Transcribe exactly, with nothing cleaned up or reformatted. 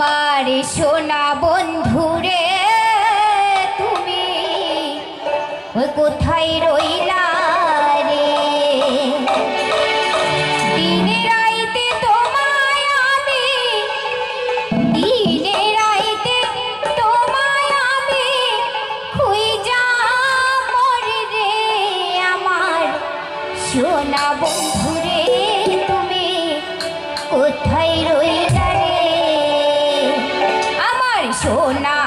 আমার সোনা বন্ধু রে তুমি ওই কোথায় রইলা রে, দিনে রাইতে তোমায় আমি দিনে রাইতে তোমায় আমি খুঁজা মরি রে আমার সোনা বন্ধু রে তুমি কোথায় রইলা রে। Oh, no.